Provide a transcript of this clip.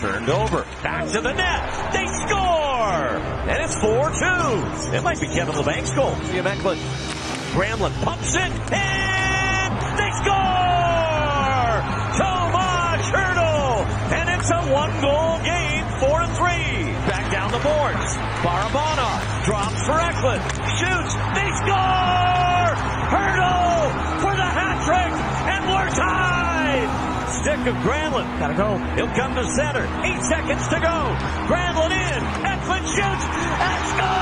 Turned over. Back to the net. They score! And it's 4-2. It might be Kevin Labanc's goal. William Eklund. Granlund pumps it. And they score! Tomas Hertl! And it's a one-goal game. 4-3. Back down the boards. Barabanov drops for Eklund. Shoots. They score! Hertl for the hat-trick. And we're tied! Stick of Granlund. Gotta go. He'll come to center. 8 seconds to go. Granlund in. Eklund shoots. And scores!